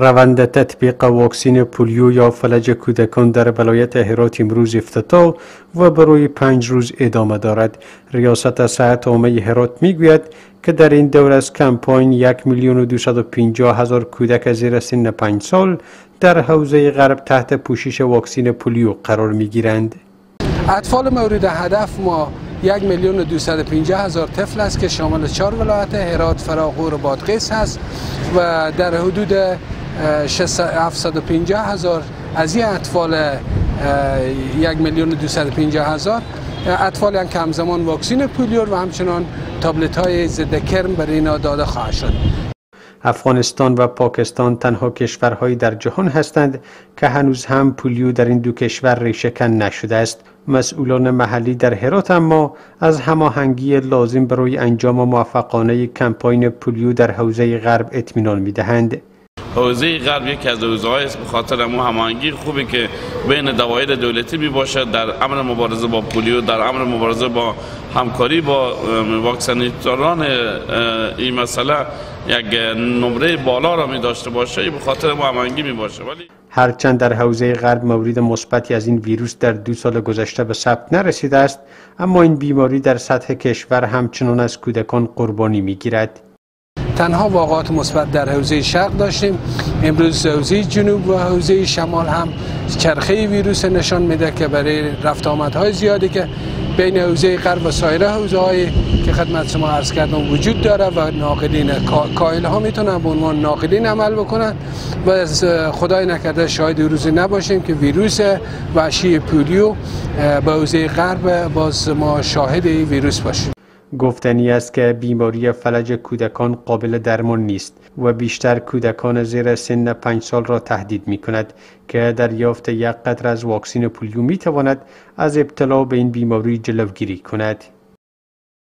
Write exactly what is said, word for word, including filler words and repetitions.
روند تطبیق واکسین پولیو یا فلج کودکان در ولایت هرات امروز افتتاح و برای پنج روز ادامه دارد. ریاست صحت عامه هرات میگوید که در این دور از کمپاین یک میلیون و دویست و پنجاه هزار کودک زیر سن پنج سال در حوزه غرب تحت پوشش واکسین پولیو قرار میگیرند. اطفال مورد هدف ما یک میلیون و دویست و پنجاه هزار طفل است که شامل چهار ولایت هرات، فراق، غور و بادغیس است و در حدود هفتصد و پنجاه هزار از این اطفال یک میلیون و دویست و پنجاه هزار اطفال هم کم زمان واکسین پولیو و همچنان تابلت های ضد کرم برای اینا داده خواهد شد. افغانستان و پاکستان تنها کشورهایی در جهان هستند که هنوز هم پولیو در این دو کشور ریشه‌کن نشده است. مسئولان محلی در هرات اما از هماهنگی لازم برای انجام موفقانه کمپاین پولیو در حوزه غرب اطمینان می‌دهند. حوزه غرب یک از حوزه‌های است به خاطر هماهنگی خوبی که بین دوایر دولتی می باشد در امر مبارزه با پولیو، در امر مبارزه با همکاری با واکسیناتوران. این مسئله یک نمره بالا را می داشته باشه به خاطر هماهنگی می باشه. ولی هرچند در حوزه غرب مورد مثبتی از این ویروس در دو سال گذشته به ثبت نرسیده است، اما این بیماری در سطح کشور همچنان از کودکان قربانی می گیرد. تنها واقعات مثبت در حوزه شرق داشتیم، امروز حوزه جنوب و حوزه شمال هم چرخه ویروس نشان میده که برای رفت آمدهای زیادی که بین حوزه غرب و سایر حوزه‌هایی که خدمت شما عرض کردم وجود داره و ناقدین کائل ها میتونن به عنوان ناقدین عمل بکنن و از خدای نکرده شاید روزی نباشیم که ویروس وحشی پولیو به حوزه غرب باز ما شاهد ویروس باشیم. گفتنی است که بیماری فلج کودکان قابل درمان نیست و بیشتر کودکان زیر سن پنج سال را تهدید می کند که دریافت یک قطره از واکسین پولیو می تواند از ابتلا به این بیماری جلوگیری کند.